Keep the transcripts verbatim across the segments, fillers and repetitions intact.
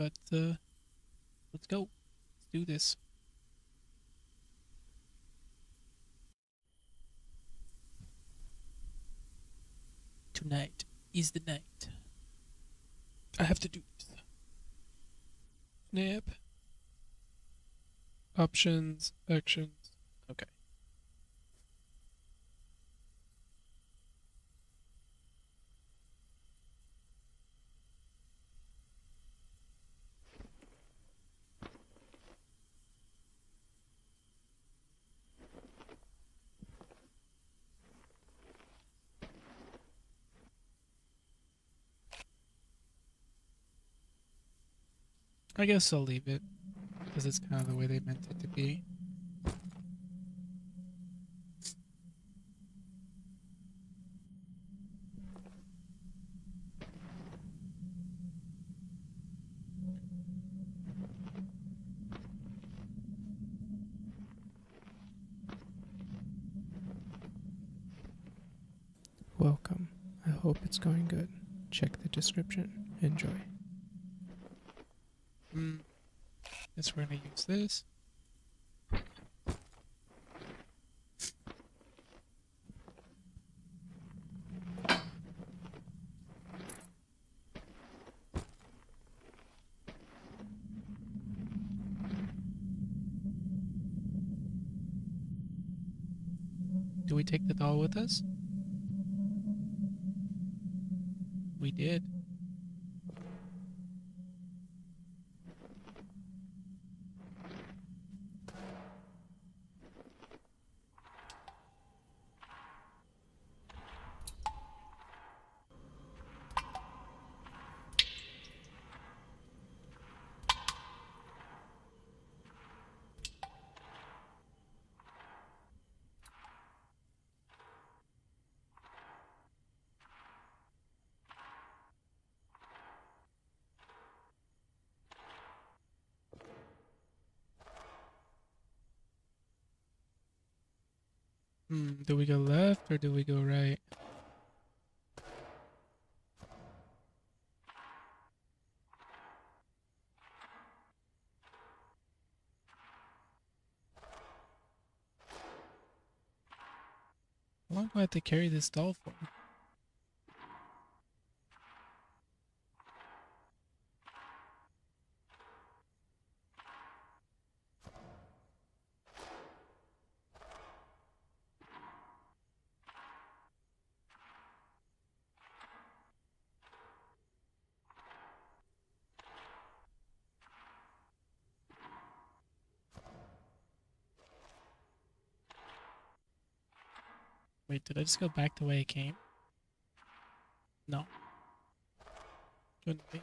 but uh, let's go. Let's do this. Tonight is the night. I have to do this. Snap. Options, actions. Okay. I guess I'll leave it, because it's kind of the way they meant it to be. Welcome. I hope it's going good. Check the description. Enjoy. Hmm, guess we're gonna use this. Do we take the doll with us? We did. Hmm, do we go left or do we go right? How long do I have to carry this doll for? Wait, did I just go back the way I came? No. Couldn't be.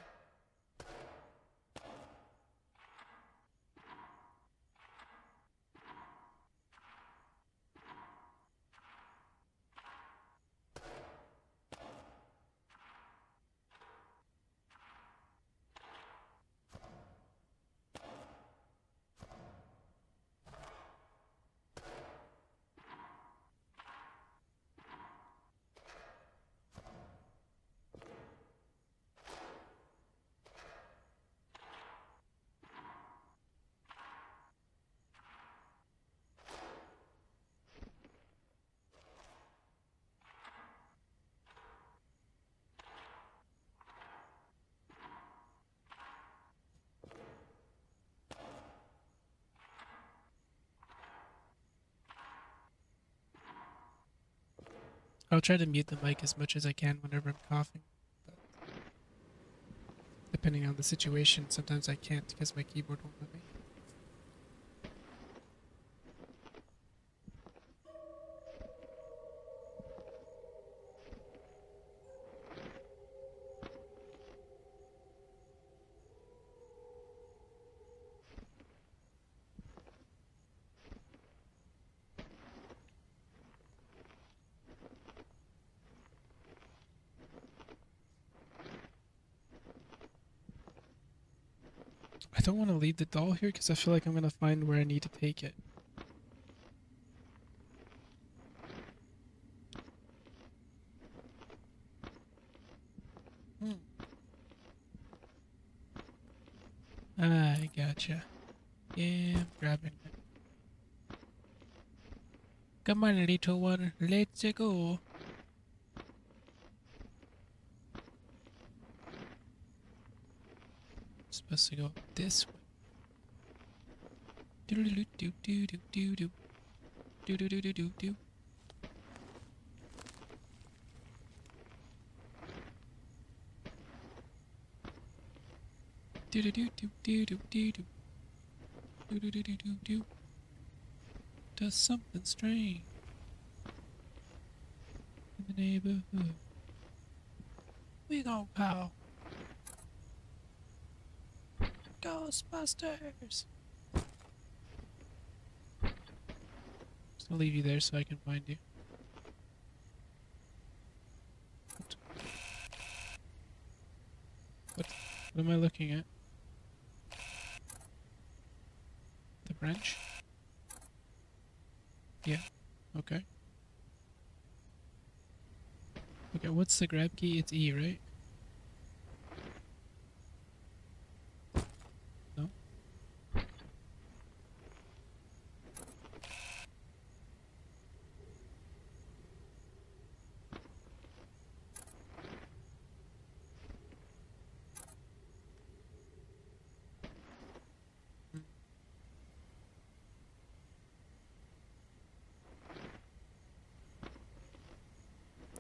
I'll try to mute the mic as much as I can whenever I'm coughing. But depending on the situation, sometimes I can't because my keyboard won't let me. I don't want to leave the doll here because I feel like I'm going to find where I need to take it. Hmm. I gotcha. Yeah, I'm grabbing it. Come on, little one. Let's go. Supposed to go this way. Do do do do do do do do do do do do do. Do do do do do do do do do do do do do. Does something strange in the neighborhood. We gon' pow. Ghostbusters. Just gonna leave you there so I can find you. What? What, what am I looking at? The branch? Yeah. Okay. Okay, what's the grab key? It's E, right?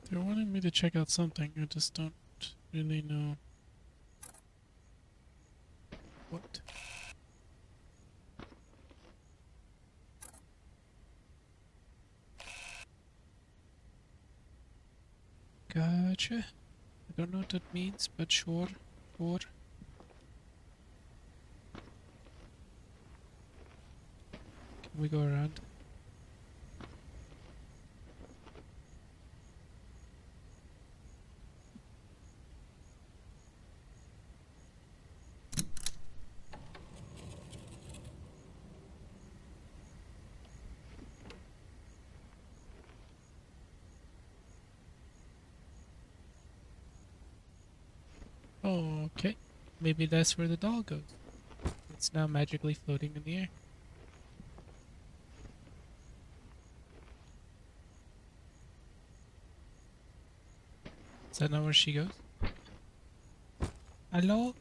They wanted me to check out something, I just don't really know what. Gotcha. I don't know what that means, but sure, sure. Can we go around? Okay, maybe that's where the doll goes. It's now magically floating in the air. Is that not where she goes? Hello?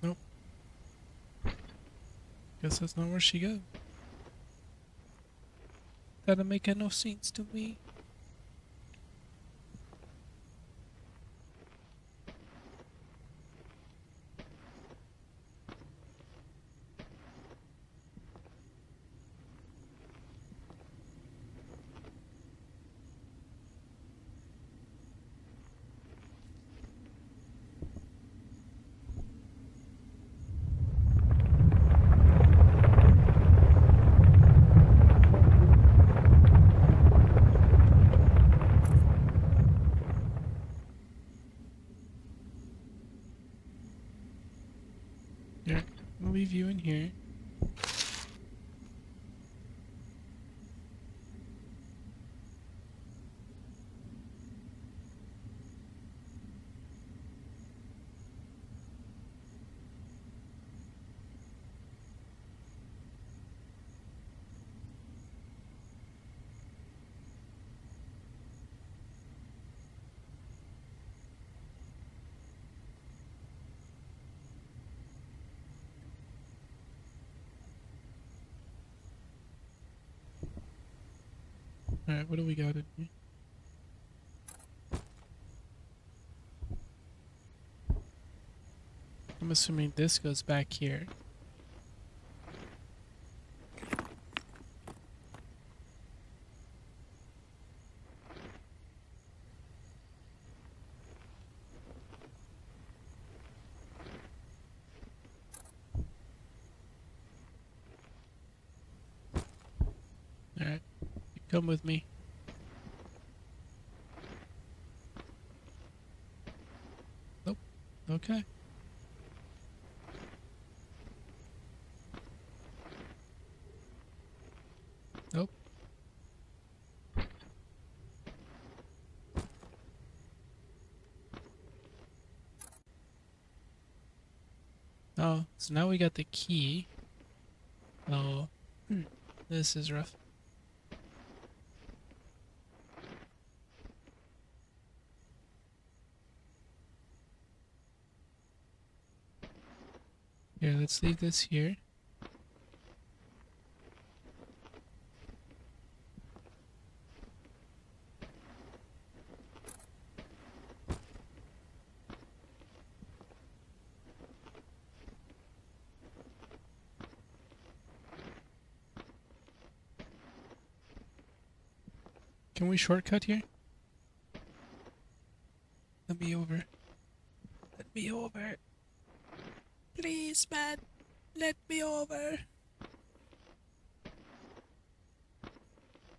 Nope. Guess that's not where she goes. That'll make enough sense to me. Leave you in here. Alright, what do we got in here? I'm assuming this goes back here. Come with me. Nope. Okay. Nope. Oh, so now we got the key. Oh, this is rough. Here, let's leave this here. Can we shortcut here? Let me over. Let me over. Please, man. Let me over.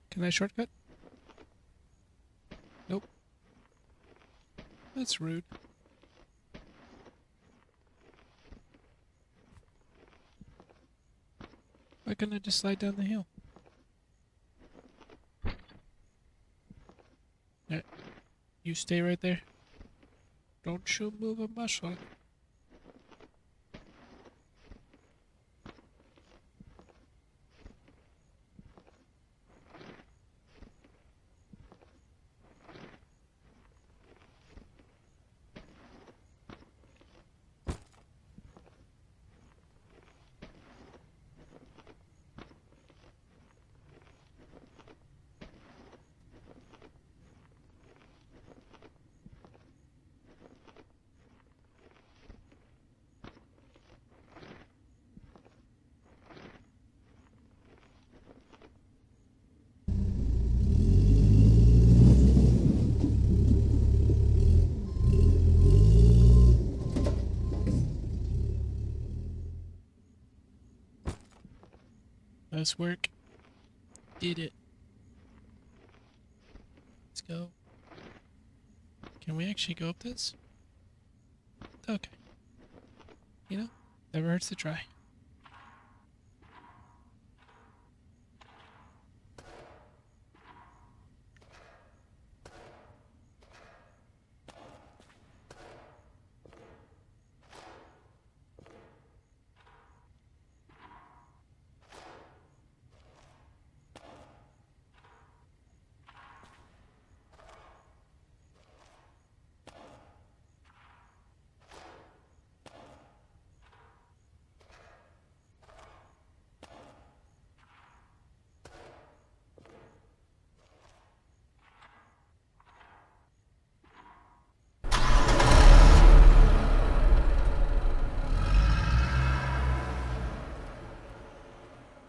Can I shortcut? Nope. That's rude. Why couldn't I just slide down the hill? You stay right there. Don't you move a muscle. Nice work. Did it. Let's go. Can we actually go up this? Okay. You know, never hurts to try.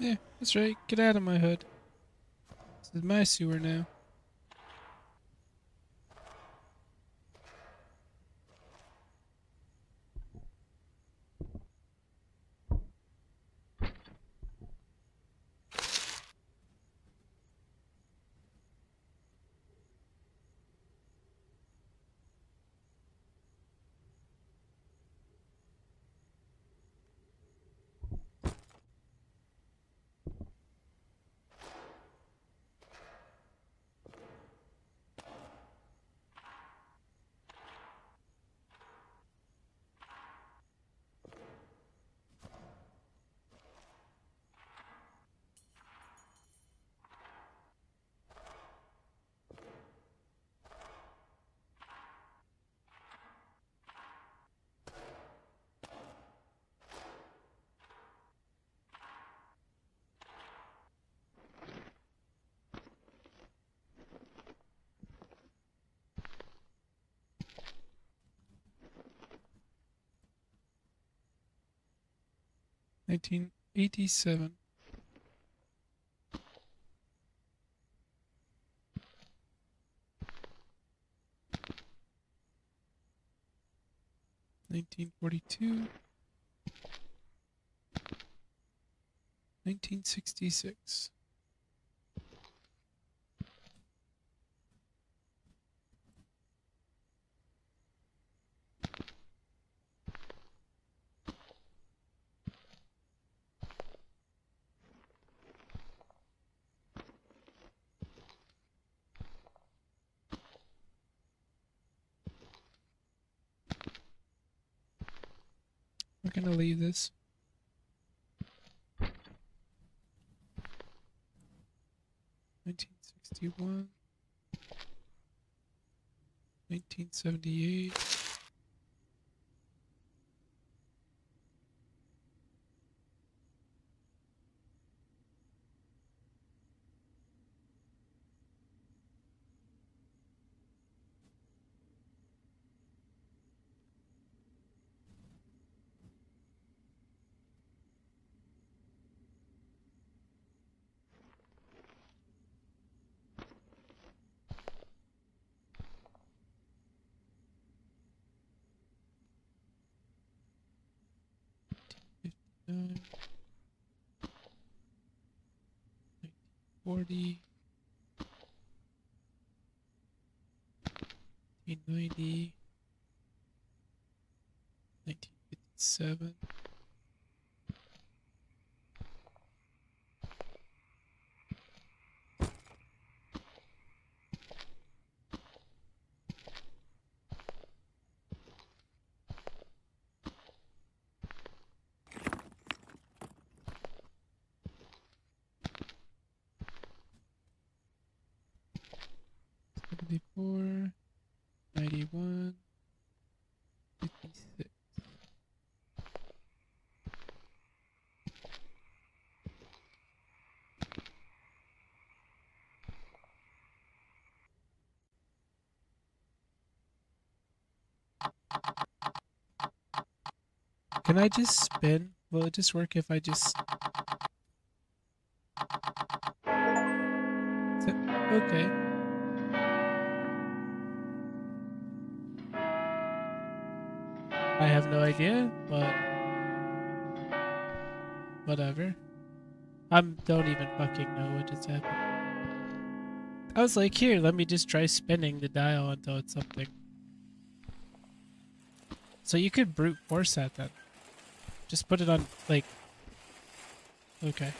Yeah, that's right. Get out of my hood. This is my sewer now. nineteen eighty-seven. nineteen forty-two. nineteen sixty-six. gonna leave this. nineteen sixty-one. nineteen seventy-eight. forty, nineteen ninety, nineteen fifty-seven, Can I just spin? Will it just work if I just... Okay. I have no idea, but... whatever. I don't even fucking know what just happened. I was like, here, let me just try spinning the dial until it's something. So you could brute force that then. Just put it on, like... Okay.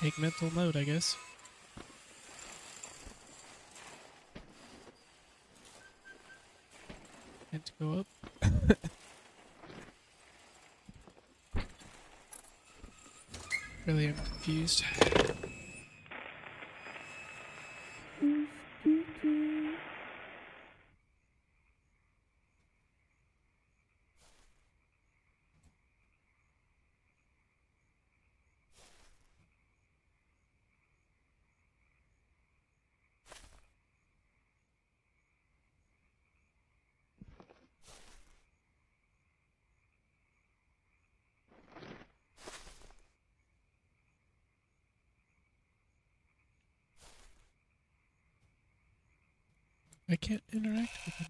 Take mental note, I guess. And to go up. Really, I'm confused. I can't interact with him.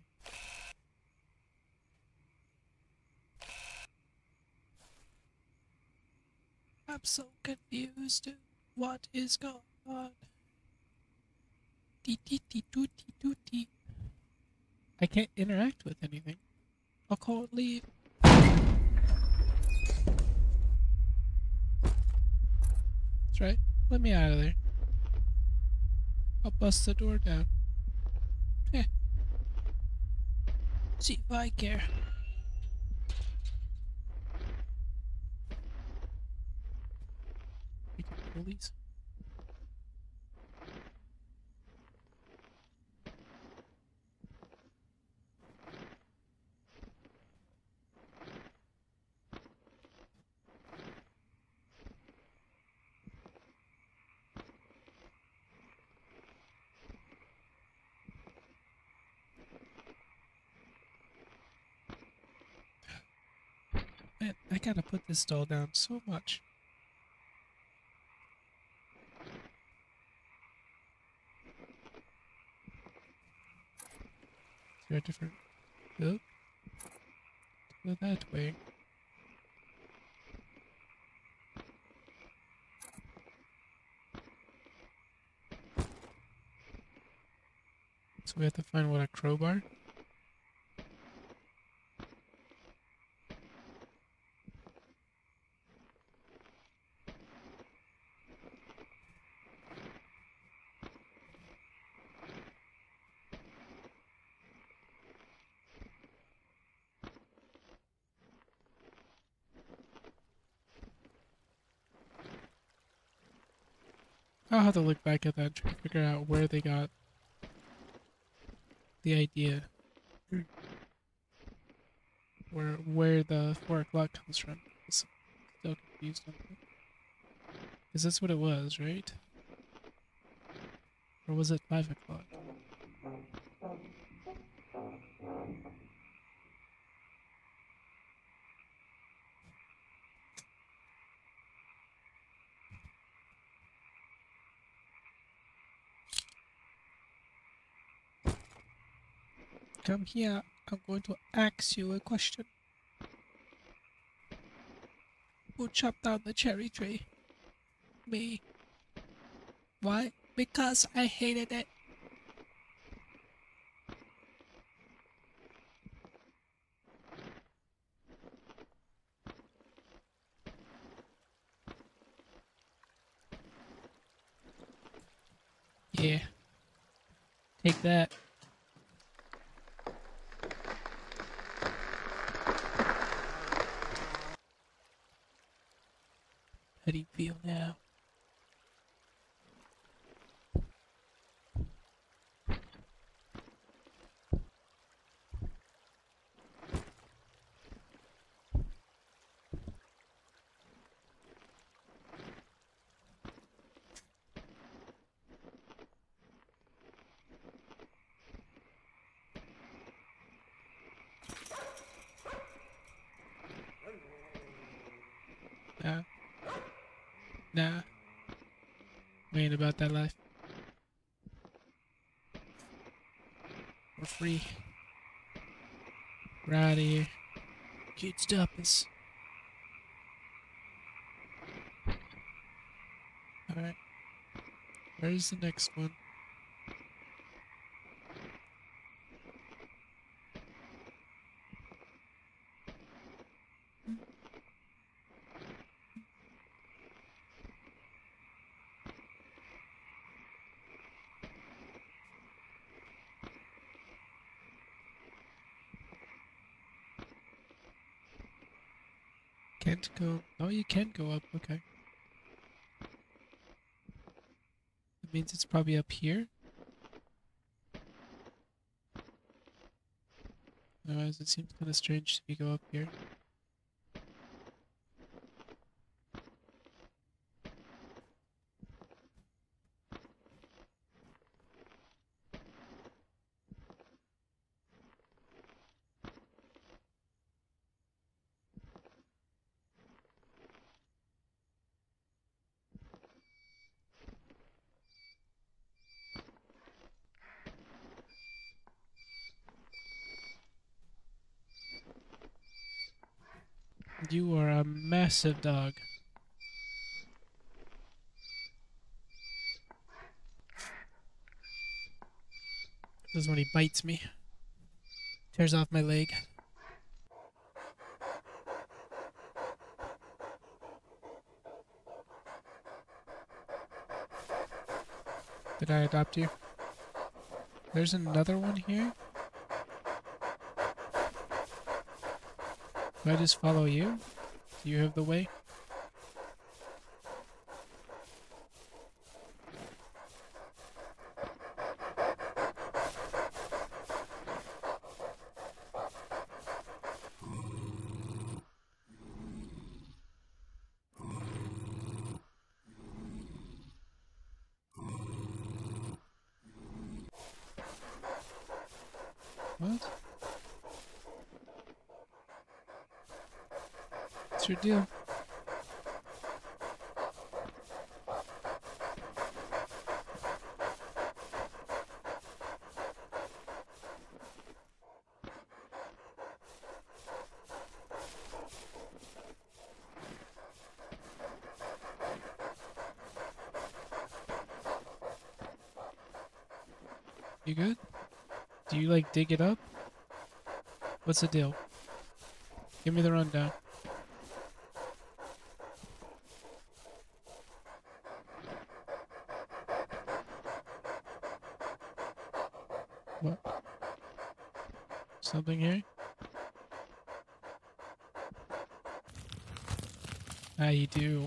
I'm so confused. What is going on? Dee dee dee doo dee doo dee. I can't interact with anything. I'll call it leave. That's right. Let me out of there. I'll bust the door down. Eh. See if I care. We can pull these. I gotta put this doll down so much. Is there a different... Oh. Go that way. So we have to find, what, a crowbar? I'll have to look back at that to figure out where they got the idea. Where where the four o'clock comes from. It's still confused on that. Because that's what it was, right? Or was it five o'clock? Come here, I'm going to ask you a question. Who chopped down the cherry tree? Me. Why? Because I hated it. Yeah. Take that. How do you feel now? Yeah. Nah, we ain't about that life. We're free. We're out of here. Can't stop us. Alright. Where's the next one? Can't go. Oh, you can go up. Okay. That means it's probably up here. Otherwise, it seems kind of strange to me go up here. You are a massive dog. This is when he bites me. Tears off my leg. Did I adopt you? There's another one here? Do I just follow you? Do you have the way? What? Your deal. You good? Do you like dig it up? What's the deal? Give me the rundown. What? Something here? Ah, you do.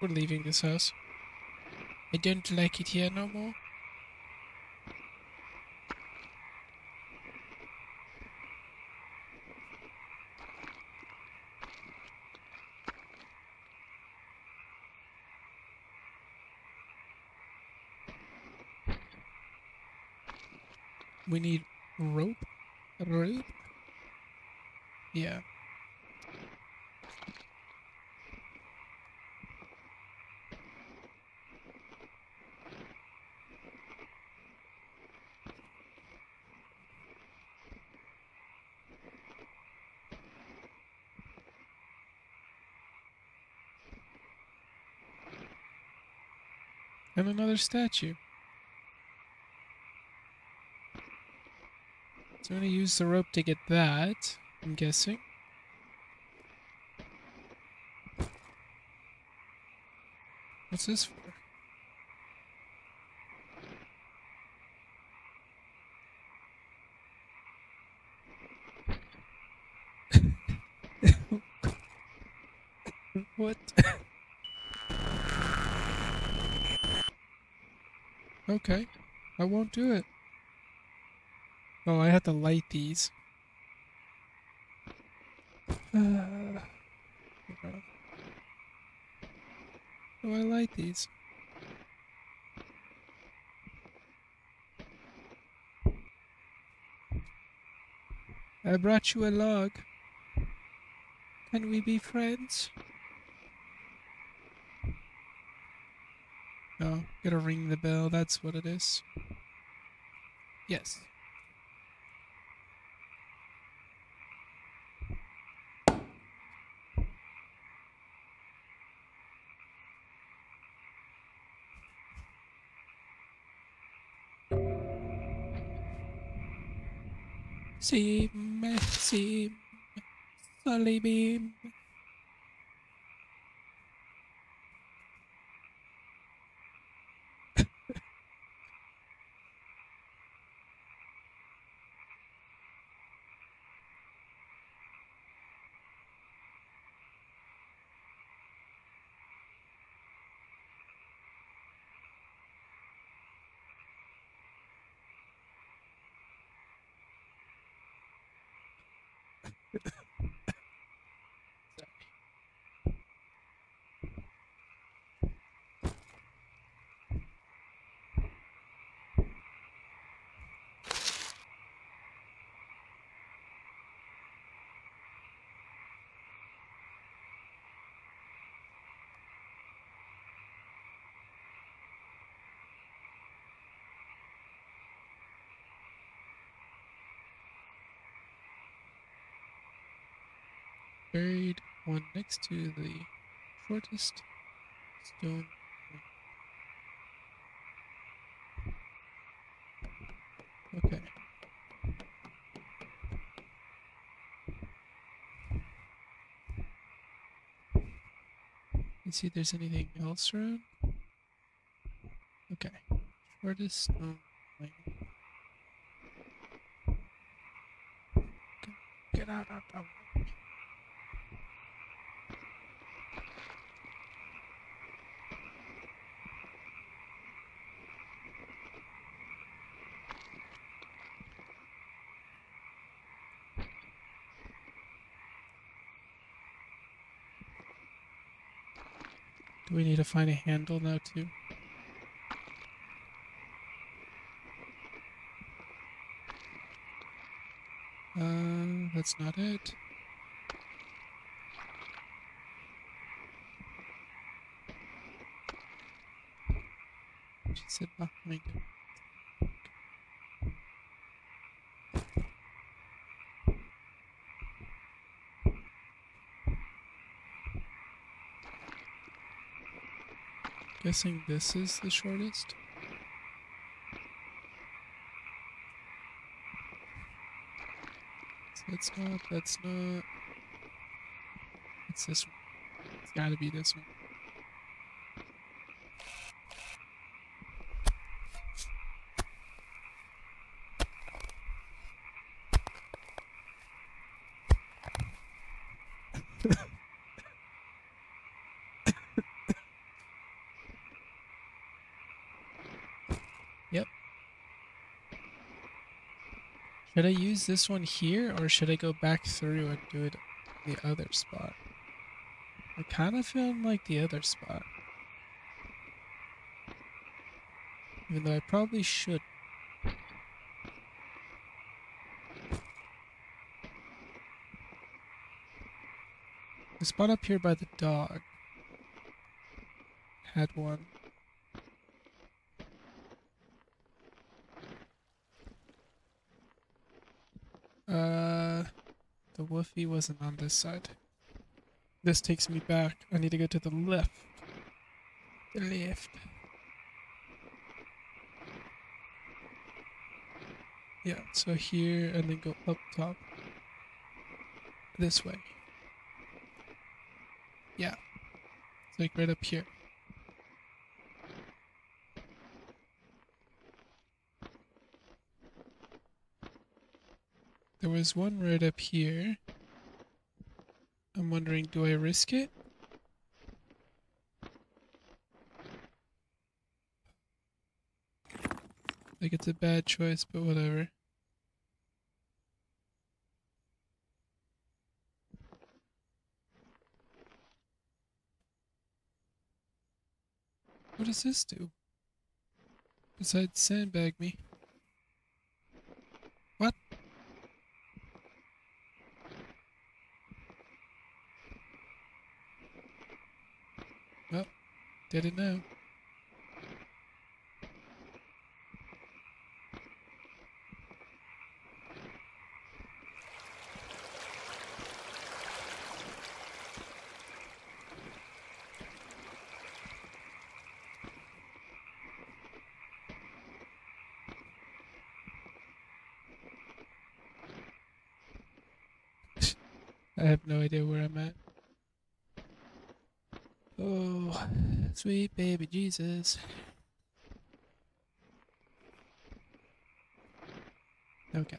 We're leaving this house. I don't like it here no more. We need rope? Rope? Yeah. And another statue. So I'm going to use the rope to get that, I'm guessing. What's this for? What? Okay, I won't do it. Oh, I have to light these. Uh, oh, I light these. I brought you a log. Can we be friends? Oh, gotta ring the bell, that's what it is. Yes. Seam, seam, solid beam. Buried one next to the shortest stone. Okay. Let's see if there's anything else around. Okay. Shortest stone. Get out of the way. Do we need to find a handle now, too? Uh, that's not it. She said behind it. Guessing this is the shortest. So that's not, that's not. It's this one. It's gotta be this one. Should I use this one here, or should I go back through and do it the other spot? I kind of feel like the other spot. Even though I probably should. The spot up here by the dog had one. Uh, the woofie wasn't on this side. This takes me back. I need to go to the left. The left. Yeah, so here and then go up top. This way. Yeah. It's like right up here. There was one right up here. I'm wondering, do I risk it? Like, it's a bad choice, but whatever. What does this do? Besides sandbag me. What? Well, didn't know. I have no idea where I'm at. Oh, sweet baby Jesus. Okay.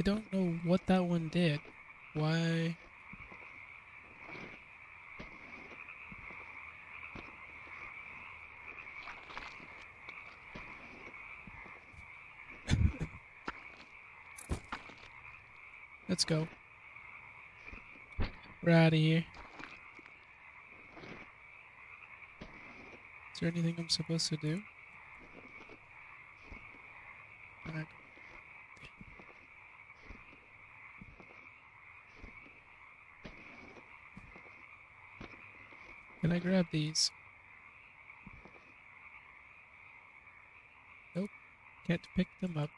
I don't know what that one did. Why? Let's go. We're out of here. Is there anything I'm supposed to do? Back. Can I grab these? Nope. Can't pick them up.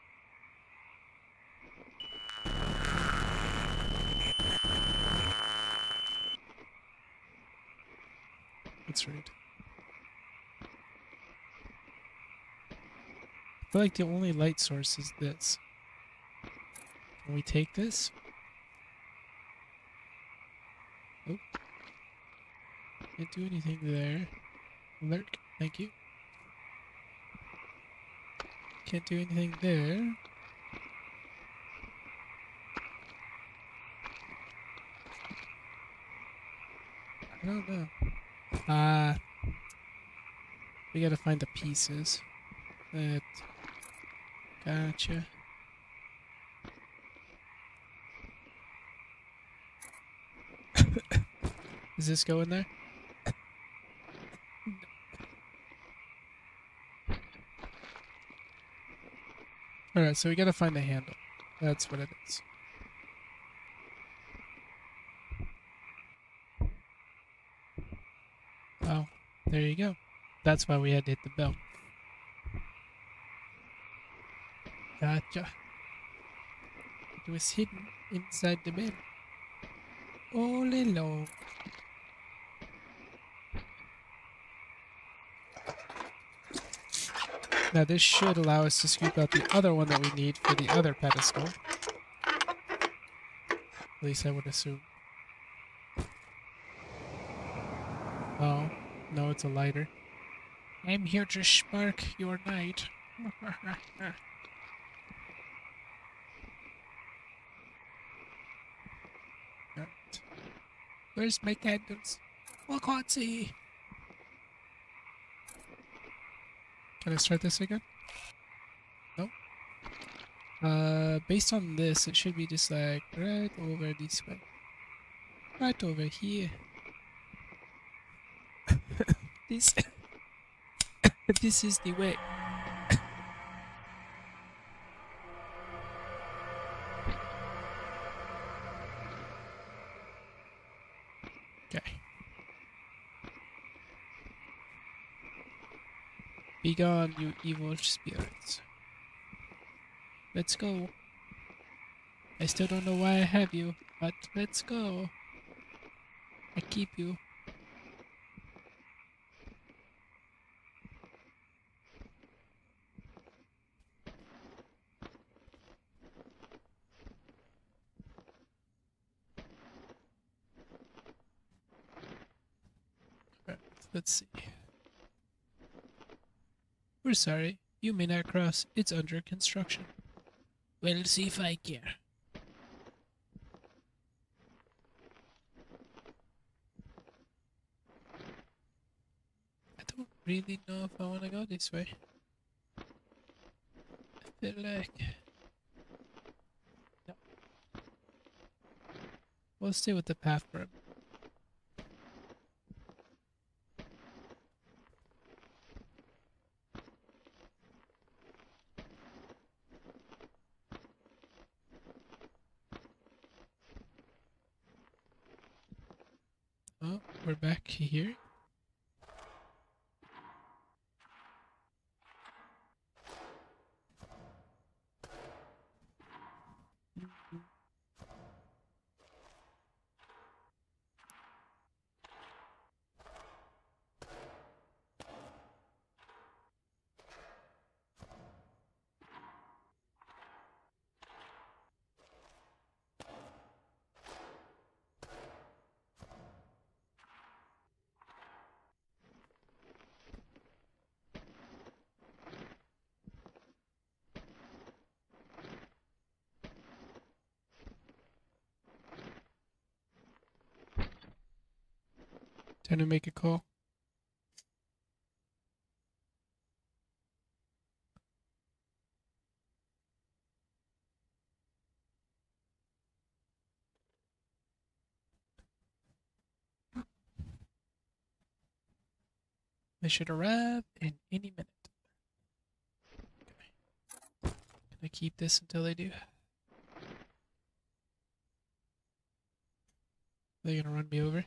That's right. I feel like the only light source is this. Can we take this? Nope. Can't do anything there. Lurk, thank you. Can't do anything there. I don't know. Ah, uh, we gotta find the pieces. That gotcha. Does this go in there? All right, so we gotta find the handle. That's what it is. There you go. That's why we had to hit the bell. Gotcha. It was hidden inside the bell all along. Now this should allow us to scoop out the other one that we need for the other pedestal. At least I would assume. Oh. No, it's a lighter. I'm here to spark your night. Right. Where's my candles? I can't see. Can I start this again? Uh, based on this, it should be just like right over this way. Right over here. This this is the way. Okay. Begone, you evil spirits. Let's go. I still don't know why I have you, but let's go. I keep you. Right, let's see. We're sorry, you may not cross. It's under construction. We'll see if I care. I don't really know if I want to go this way. I feel like... no. We'll stay with the path for a minute. Back here. Mm-hmm. Time to make a call. They should arrive in any minute. Okay. Can I keep this until they do? Are they gonna run me over?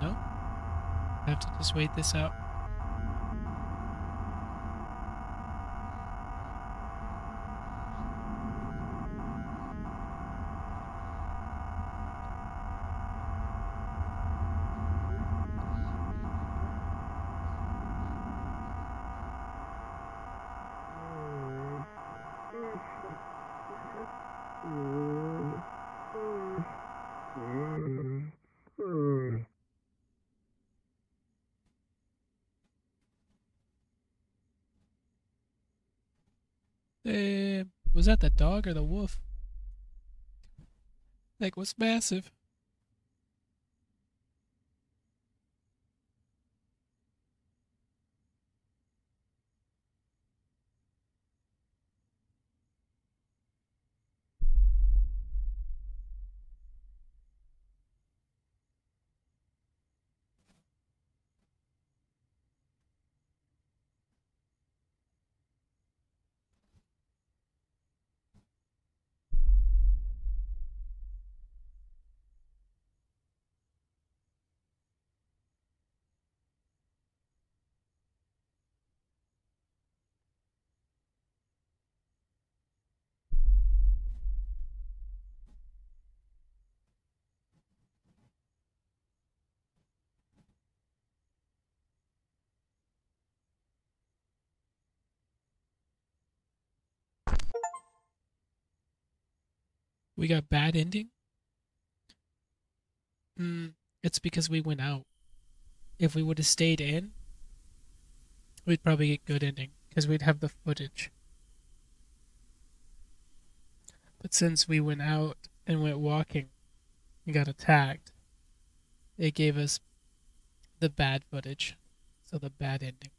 No, I have to just wait this out. Uh, was that the dog or the wolf? Like, what's massive? We got bad ending? Mm, it's because we went out. If we would have stayed in, we'd probably get good ending, because we'd have the footage. But since we went out and went walking and got attacked, it gave us the bad footage. So the bad ending.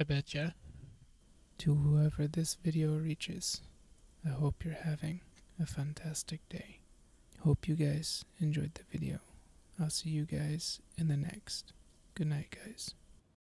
I bet ya. To whoever this video reaches, I hope you're having a fantastic day. Hope you guys enjoyed the video. I'll see you guys in the next. Good night, guys.